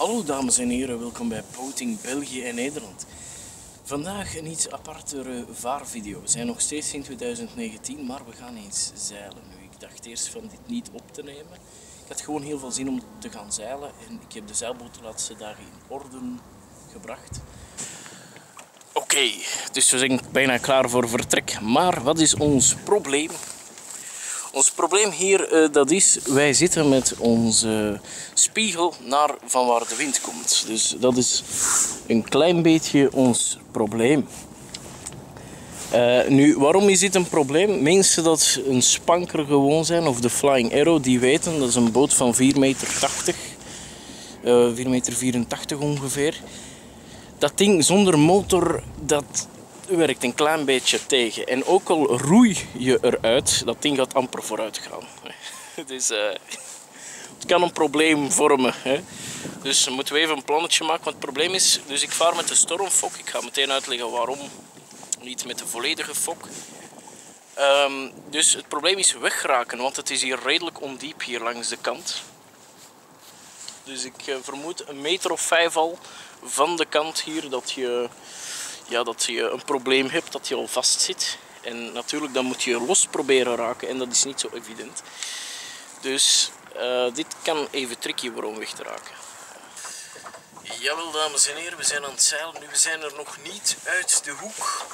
Hallo dames en heren, welkom bij Boating België en Nederland. Vandaag een iets apartere vaarvideo. We zijn nog steeds in 2019, maar we gaan eens zeilen nu. Ik dacht eerst van dit niet op te nemen. Ik had gewoon heel veel zin om te gaan zeilen en ik heb de zeilboot de laatste dagen in orde gebracht. Oké, dus we zijn bijna klaar voor vertrek. Maar wat is ons probleem? Ons probleem hier, dat is, wij zitten met onze spiegel naar van waar de wind komt. Dus dat is een klein beetje ons probleem. Nu, waarom is dit een probleem? Mensen dat een spanker gewoon zijn, of de Flying Arrow, die weten, dat is een boot van 4,80 meter, 4,84 meter ongeveer. Dat ding zonder motor, dat werkt een klein beetje tegen. En ook al roei je eruit, dat ding gaat amper vooruit gaan. Dus het kan een probleem vormen. Dus moeten we even een plannetje maken. Want het probleem is, dus ik vaar met de stormfok. Ik ga meteen uitleggen waarom. Niet met de volledige fok. Dus het probleem is wegraken, want het is hier redelijk ondiep hier langs de kant. Dus ik vermoed een meter of 5 al van de kant hier dat je... Ja, dat je een probleem hebt, dat je al vast zit. En natuurlijk, dan moet je los proberen raken en dat is niet zo evident. Dus dit kan even tricky worden om weg te raken. Jawel, dames en heren, we zijn aan het zeilen. Nu, we zijn er nog niet uit de hoek.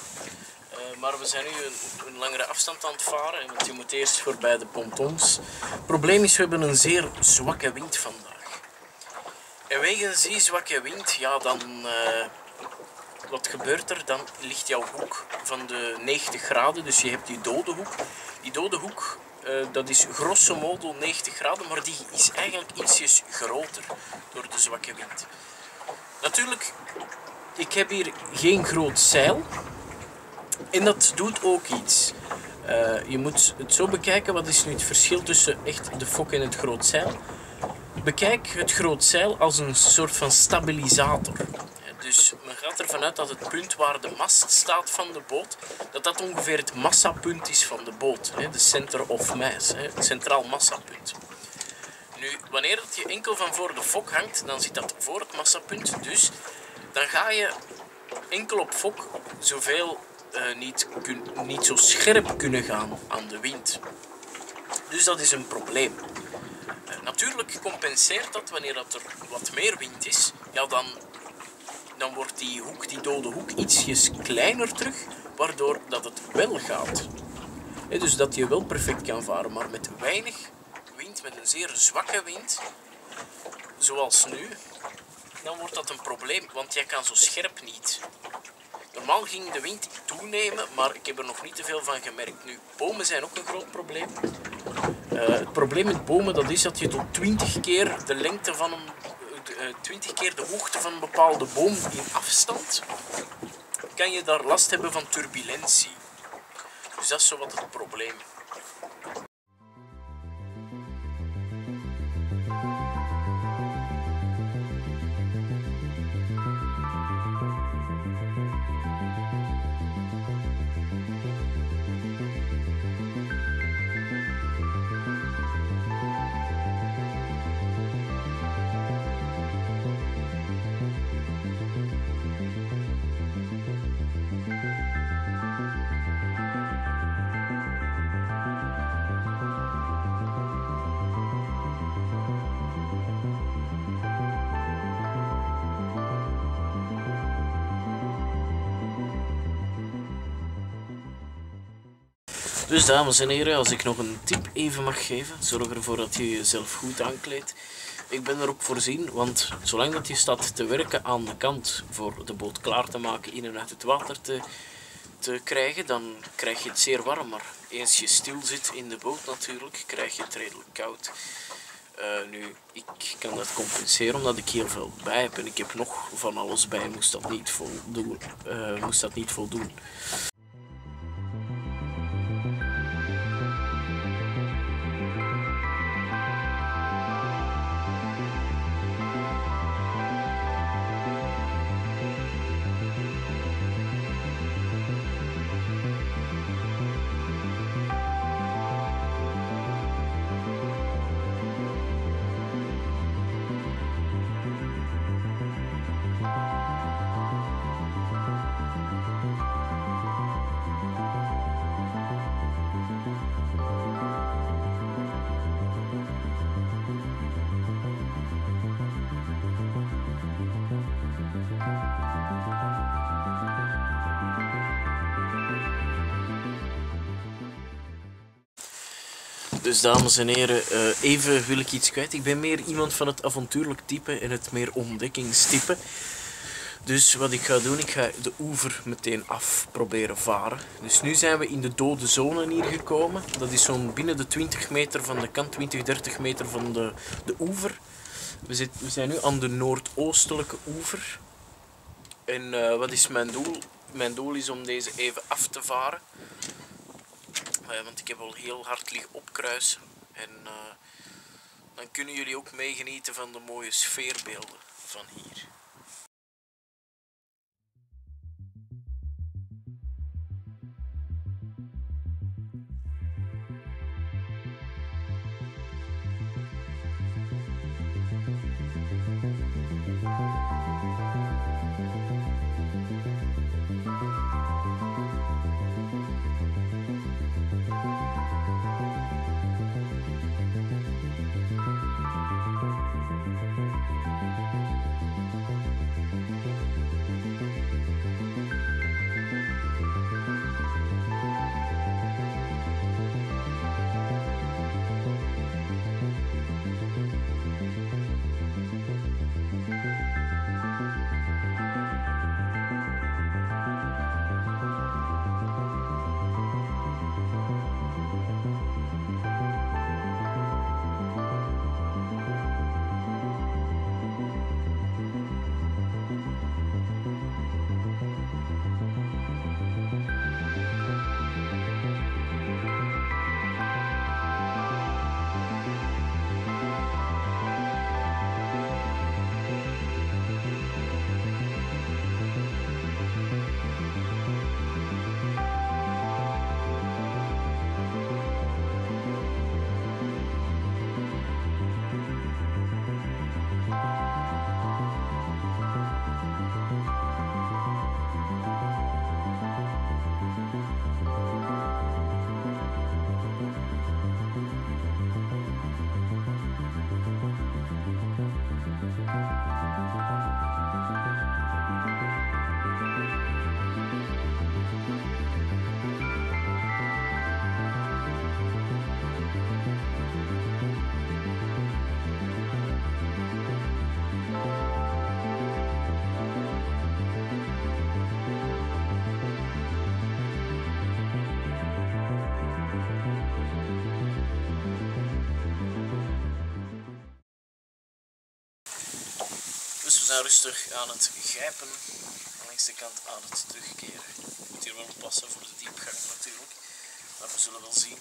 Maar we zijn nu een langere afstand aan het varen, want je moet eerst voorbij de pontons. Het probleem is, we hebben een zeer zwakke wind vandaag. En wegens die zwakke wind, ja, dan... Wat gebeurt er? Dan ligt jouw hoek van de 90 graden, dus je hebt die dode hoek. Die dode hoek, dat is grosso modo 90 graden, maar die is eigenlijk ietsjes groter door de zwakke wind. Natuurlijk, ik heb hier geen groot zeil en dat doet ook iets. Je moet het zo bekijken, wat is nu het verschil tussen echt de fok en het groot zeil? Bekijk het groot zeil als een soort van stabilisator. Dus men gaat ervan uit dat het punt waar de mast staat van de boot, dat dat ongeveer het massapunt is van de boot. De center of mass, het centraal massapunt. Nu, wanneer dat je enkel van voor de fok hangt, dan zit dat voor het massapunt. Dus dan ga je enkel op fok zoveel niet zo scherp kunnen gaan aan de wind. Dus dat is een probleem. Natuurlijk compenseert dat wanneer dat er wat meer wind is, ja dan wordt die hoek, die dode hoek, ietsjes kleiner terug, waardoor dat het wel gaat. Dus dat je wel perfect kan varen, maar met weinig wind, met een zeer zwakke wind, zoals nu, dan wordt dat een probleem, want jij kan zo scherp niet. Normaal ging de wind toenemen, maar ik heb er nog niet te veel van gemerkt. Nu, bomen zijn ook een groot probleem. Het probleem met bomen, dat is dat je tot 20 keer de lengte van een 20 keer de hoogte van een bepaalde boom in afstand, kan je daar last hebben van turbulentie. Dus dat is zo wat het probleem. Dus dames en heren, als ik nog een tip even mag geven, zorg ervoor dat je jezelf goed aankleedt. Ik ben erop voorzien, want zolang dat je staat te werken aan de kant voor de boot klaar te maken, in en uit het water te krijgen, dan krijg je het zeer warm. Maar eens je stil zit in de boot natuurlijk, krijg je het redelijk koud. Nu, ik kan dat compenseren omdat ik heel veel bij heb en ik heb nog van alles bij, moest dat niet voldoen. Dus dames en heren, even wil ik iets kwijt. Ik ben meer iemand van het avontuurlijk type en het meer ontdekkingstype. Dus wat ik ga doen, ik ga de oever meteen af proberen varen. Dus nu zijn we in de dode zone hier gekomen. Dat is zo'n binnen de 20 meter van de kant, 20, 30 meter van de oever. We zijn nu aan de noordoostelijke oever. En wat is mijn doel? Mijn doel is om deze even af te varen. Want ik heb al heel hard liggen opkruisen. En dan kunnen jullie ook meegenieten van de mooie sfeerbeelden van hier. We zijn rustig aan het grijpen, langs de kant aan het terugkeren. Je moet hier wel oppassen voor de diepgang natuurlijk, maar we zullen wel zien.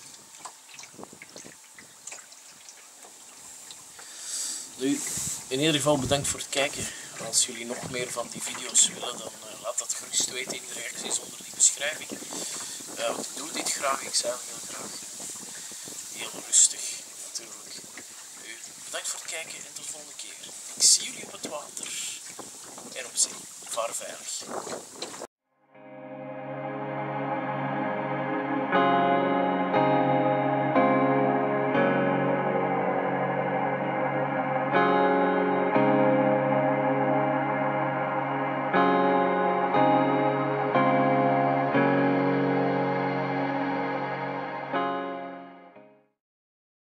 Nu, in ieder geval bedankt voor het kijken. Als jullie nog meer van die video's willen, dan laat dat gerust weten in de reacties onder die beschrijving. Want ik doe dit graag, ik zou heel graag. Heel rustig natuurlijk. Nu, bedankt voor het kijken en tot de volgende keer. Ik zie jullie op het water en op zee. Vaar veilig.